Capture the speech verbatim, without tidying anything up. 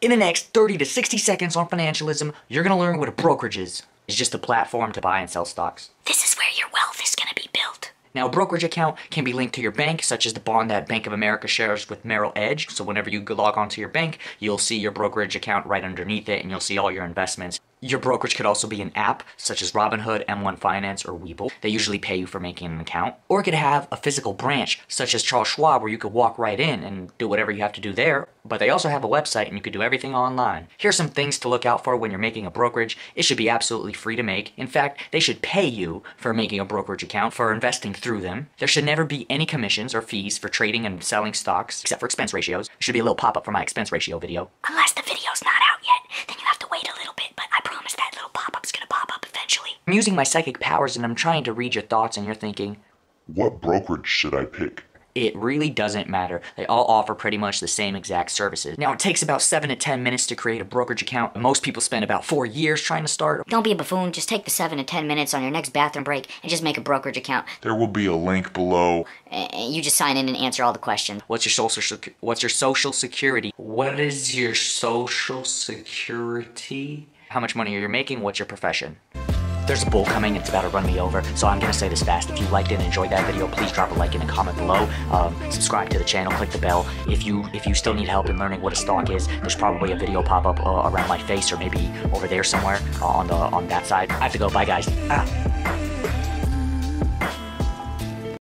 In the next thirty to sixty seconds on Funancialism, you're gonna learn what a brokerage is. It's just a platform to buy and sell stocks. This is where your wealth is gonna be built. Now, a brokerage account can be linked to your bank, such as the bond that Bank of America shares with Merrill Edge. So whenever you log onto your bank, you'll see your brokerage account right underneath it, and you'll see all your investments. Your brokerage could also be an app, such as Robinhood, M one Finance, or Weeble. They usually pay you for making an account. Or it could have a physical branch, such as Charles Schwab, where you could walk right in and do whatever you have to do there. But they also have a website, and you could do everything online. Here's some things to look out for when you're making a brokerage. It should be absolutely free to make. In fact, they should pay you for making a brokerage account, for investing through them. There should never be any commissions or fees for trading and selling stocks, except for expense ratios. It should be a little pop-up for my expense ratio video. Unless the video's not out yet, then you have to wait a little bit, but I promise that little pop-up's gonna pop up eventually. I'm using my psychic powers and I'm trying to read your thoughts, and you're thinking, what brokerage should I pick? It really doesn't matter. They all offer pretty much the same exact services. Now, it takes about seven to ten minutes to create a brokerage account. Most people spend about four years trying to start. Don't be a buffoon. Just take the seven to ten minutes on your next bathroom break and just make a brokerage account. There will be a link below. And you just sign in and answer all the questions. What's your social what's your social security? What is your social security? How much money are you making? What's your profession? There's a bull coming, it's about to run me over, so I'm gonna say this fast. If you liked it and enjoyed that video, please drop a like and a comment below. Um, subscribe to the channel, click the bell. If you if you still need help in learning what a stock is, there's probably a video pop up uh, around my face, or maybe over there somewhere uh, on the on that side. I have to go. Bye, guys. Ah.